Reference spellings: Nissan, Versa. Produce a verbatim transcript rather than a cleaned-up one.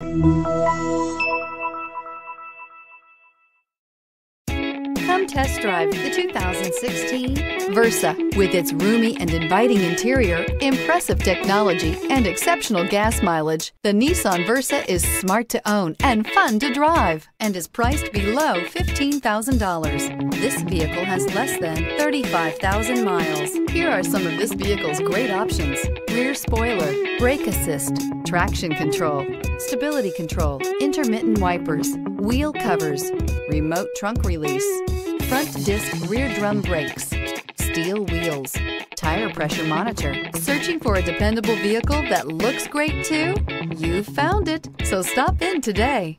Come test drive the two thousand sixteen Versa. With its roomy and inviting interior, impressive technology, and exceptional gas mileage, the Nissan Versa is smart to own and fun to drive and is priced below fifteen thousand dollars. This vehicle has less than thirty-five thousand miles. Here are some of this vehicle's great options: rear spoiler, brake assist, traction control, stability control, intermittent wipers, wheel covers, remote trunk release, front disc rear drum brakes, steel wheels, tire pressure monitor. Searching for a dependable vehicle that looks great too? You found it, so stop in today.